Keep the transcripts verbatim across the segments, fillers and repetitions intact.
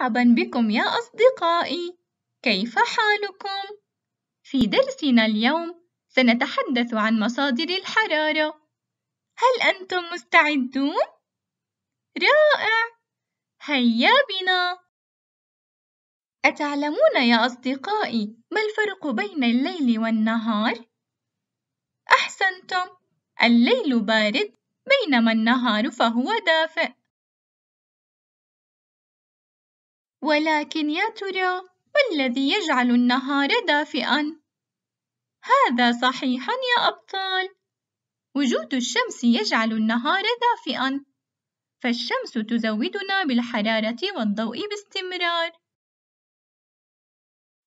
مرحبا بكم يا أصدقائي، كيف حالكم؟ في درسنا اليوم سنتحدث عن مصادر الحرارة، هل أنتم مستعدون؟ رائع، هيا بنا. أتعلمون يا أصدقائي ما الفرق بين الليل والنهار؟ أحسنتم، الليل بارد بينما النهار فهو دافئ. ولكن يا ترى ما الذي يجعل النهار دافئاً؟ هذا صحيح يا أبطال، وجود الشمس يجعل النهار دافئاً، فالشمس تزودنا بالحرارة والضوء باستمرار،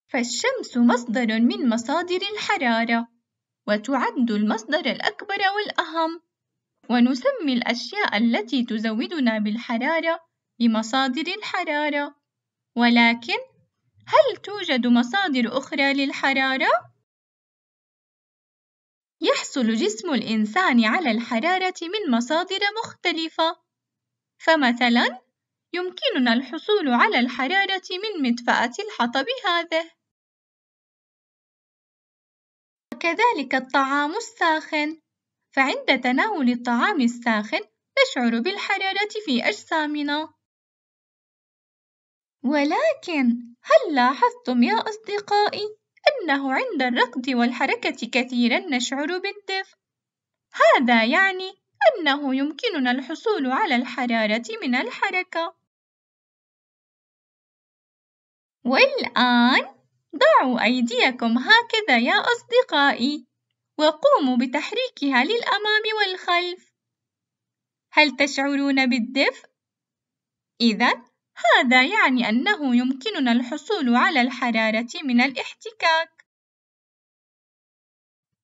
فالشمس مصدر من مصادر الحرارة، وتعد المصدر الأكبر والأهم، ونسمي الأشياء التي تزودنا بالحرارة بمصادر الحرارة. ولكن هل توجد مصادر أخرى للحرارة؟ يحصل جسم الإنسان على الحرارة من مصادر مختلفة، فمثلاً يمكننا الحصول على الحرارة من مدفأة الحطب هذه، وكذلك الطعام الساخن، فعند تناول الطعام الساخن نشعر بالحرارة في أجسامنا. ولكن هل لاحظتم يا أصدقائي أنه عند الركض والحركة كثيرا نشعر بالدفء؟ هذا يعني أنه يمكننا الحصول على الحرارة من الحركة. والآن ضعوا أيديكم هكذا يا أصدقائي وقوموا بتحريكها للأمام والخلف، هل تشعرون بالدفء؟ إذن هذا يعني أنه يمكننا الحصول على الحرارة من الاحتكاك.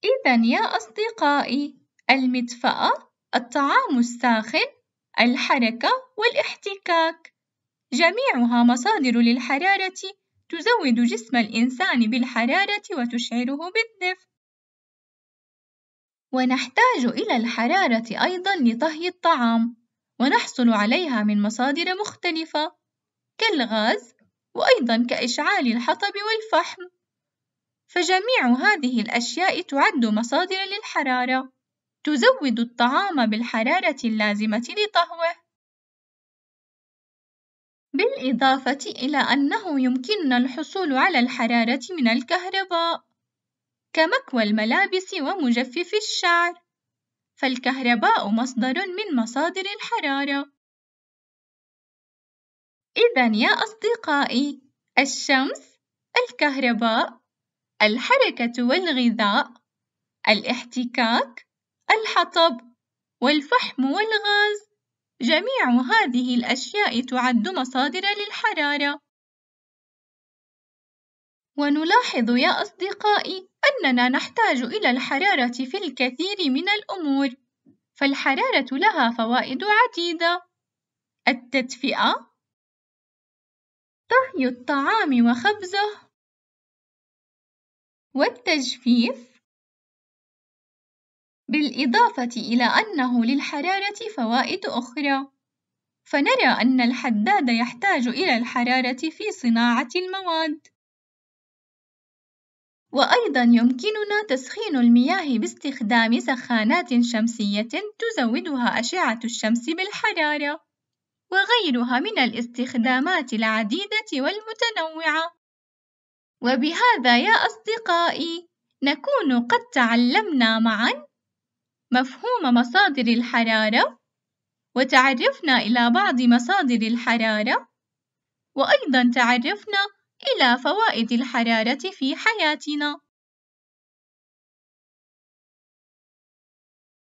إذن يا أصدقائي، المدفأة، الطعام الساخن، الحركة والاحتكاك، جميعها مصادر للحرارة تزود جسم الإنسان بالحرارة وتشعره بالدفء. ونحتاج إلى الحرارة أيضا لطهي الطعام، ونحصل عليها من مصادر مختلفة كالغاز وأيضاً كإشعال الحطب والفحم، فجميع هذه الأشياء تعد مصادر للحرارة، تزود الطعام بالحرارة اللازمة لطهوه. بالإضافة إلى أنه يمكننا الحصول على الحرارة من الكهرباء، كمكوى الملابس ومجفف الشعر، فالكهرباء مصدر من مصادر الحرارة. إذن يا أصدقائي، الشمس، الكهرباء، الحركة والغذاء، الاحتكاك، الحطب والفحم والغاز، جميع هذه الأشياء تعد مصادر للحرارة. ونلاحظ يا أصدقائي أننا نحتاج إلى الحرارة في الكثير من الأمور، فالحرارة لها فوائد عديدة: التدفئة، طهي الطعام وخبزه، والتجفيف، بالإضافة إلى أنه للحرارة فوائد أخرى، فنرى أن الحداد يحتاج إلى الحرارة في صناعة المواد. وأيضاً يمكننا تسخين المياه باستخدام سخانات شمسية تزودها أشعة الشمس بالحرارة، وغيرها من الاستخدامات العديدة والمتنوعة. وبهذا يا أصدقائي نكون قد تعلمنا معاً مفهوم مصادر الحرارة، وتعرفنا إلى بعض مصادر الحرارة، وأيضاً تعرفنا إلى فوائد الحرارة في حياتنا.